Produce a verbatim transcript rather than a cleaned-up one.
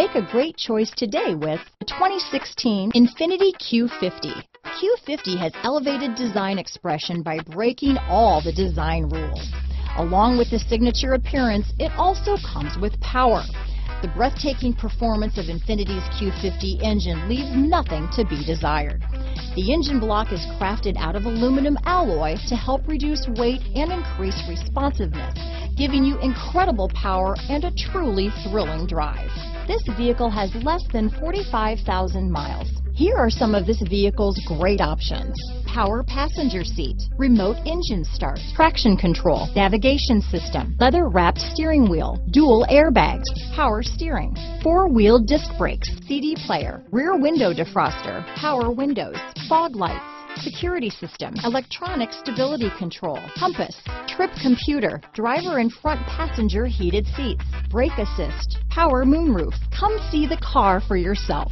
Make a great choice today with the twenty sixteen Infiniti Q fifty. Q fifty has elevated design expression by breaking all the design rules. Along with the signature appearance, it also comes with power. The breathtaking performance of Infiniti's Q fifty engine leaves nothing to be desired. The engine block is crafted out of aluminum alloy to help reduce weight and increase responsiveness, giving you incredible power and a truly thrilling drive. This vehicle has less than forty-five thousand miles. Here are some of this vehicle's great options: power passenger seat, remote engine start, traction control, navigation system, leather-wrapped steering wheel, dual airbags, power steering, four-wheel disc brakes, C D player, rear window defroster, power windows, fog lights, security system, electronic stability control, compass, trip computer, driver and front passenger heated seats, brake assist, power moonroof. Come see the car for yourself.